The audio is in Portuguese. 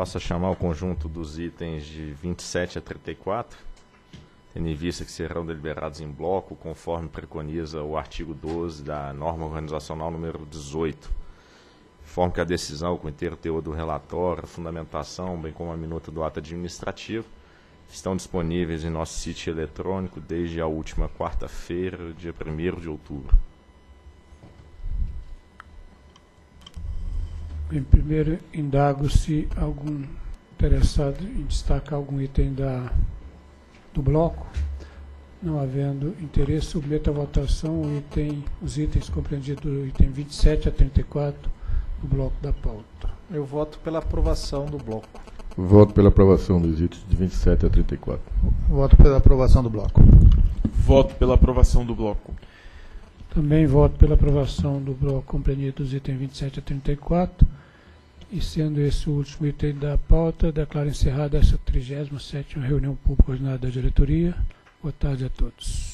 Passa a chamar o conjunto dos itens de 27 a 34, tendo em vista que serão deliberados em bloco, conforme preconiza o artigo 12 da norma organizacional número 18. Informo que a decisão, o conteúdo do relatório, a fundamentação, bem como a minuta do ato administrativo, estão disponíveis em nosso sítio eletrônico desde a última quarta-feira, dia 1º de outubro. Bem, primeiro, indago se algum interessado em destacar algum item do bloco. Não havendo interesse, submeto à votação os itens compreendidos do item 27 a 34 do bloco da pauta. Eu voto pela aprovação do bloco. Voto pela aprovação dos itens de 27 a 34. Voto pela aprovação do bloco. Voto pela aprovação do bloco. Também voto pela aprovação do bloco compreendido dos itens 27 a 34. E sendo esse o último item da pauta, declaro encerrada essa 37ª reunião pública ordinária da diretoria. Boa tarde a todos.